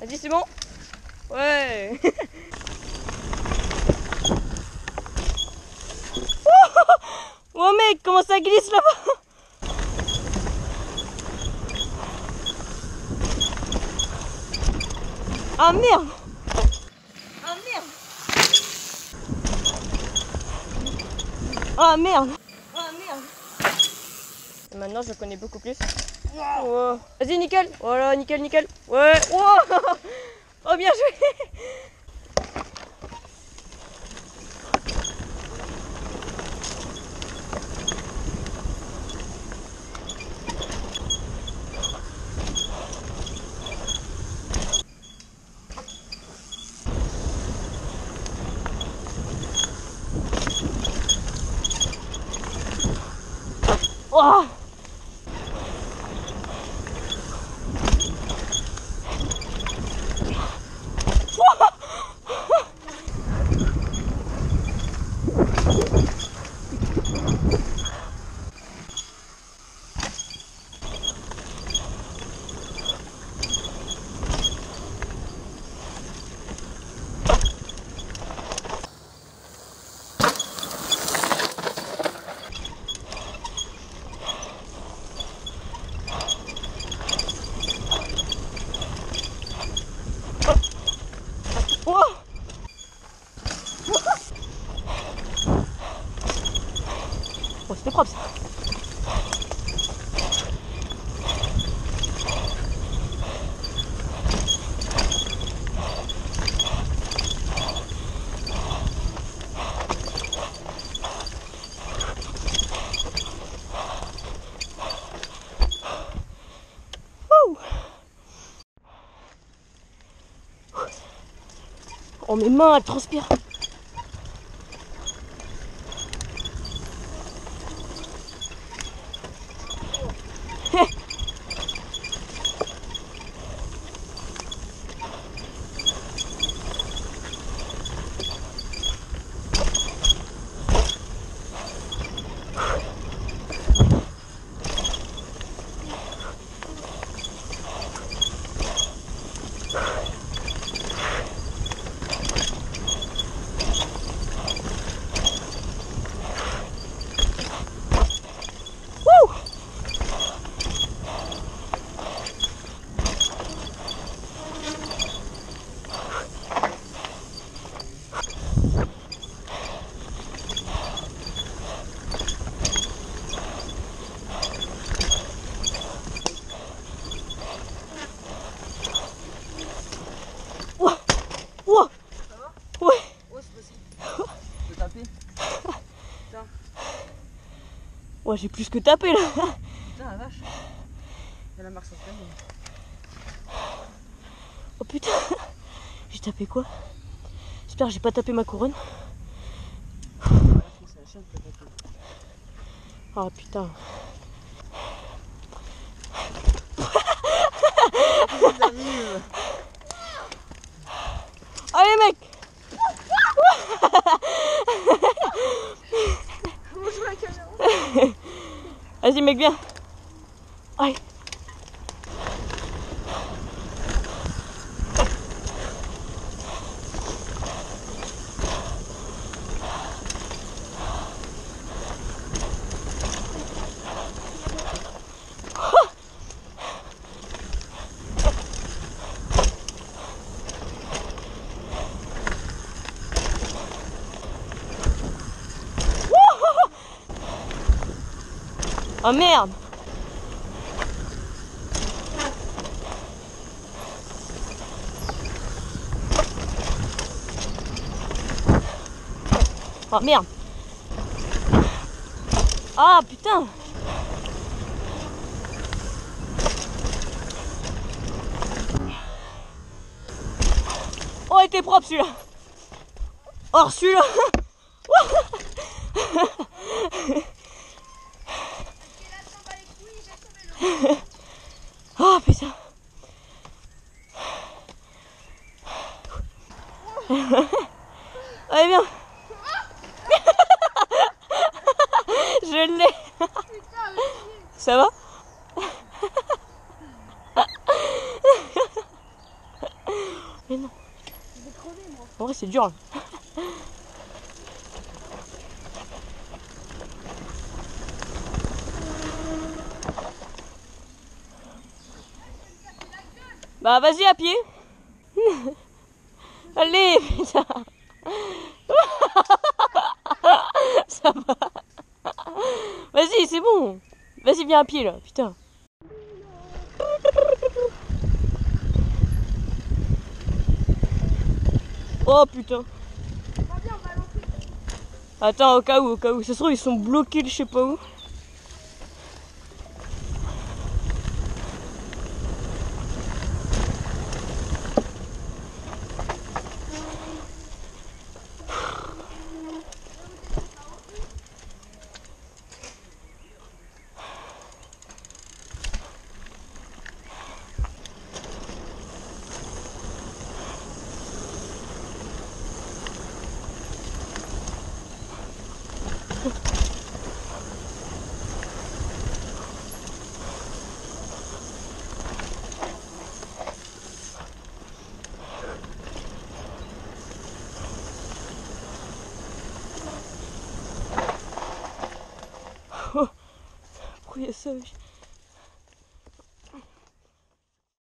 Vas-y, c'est bon. Ouais. Oh mec, comment ça glisse là-bas. Ah merde. Ah merde. Ah merde. Ah merde. Et maintenant je connais beaucoup plus. Wow. Wow. Vas-y, nickel. Voilà, nickel, nickel. Ouais. Wow. Oh, bien joué. Wow. Oh, c'était propre ça. Oh, mes mains, elles transpirent. Ouais, j'ai plus que tapé là. Putain la vache. Elle a marre sur le mais... Oh putain. J'ai tapé quoi? J'espère que j'ai pas tapé ma couronne. Oh putain. Allez mec. Vas-y mec, viens. Allez. Oh merde. Oh merde. Ah putain. Oh, il était propre celui-là. Oh, celui-là. Oh putain. Allez viens. Je l'ai. Ça va. c'est dur là. Bah vas-y à pied. Allez putain. Ça va. Vas-y c'est bon. Vas-y viens à pied là putain. Oh putain. Attends au cas où, ça se trouve ils sont bloqués je sais pas où. Oh, pourquoi il y a ça?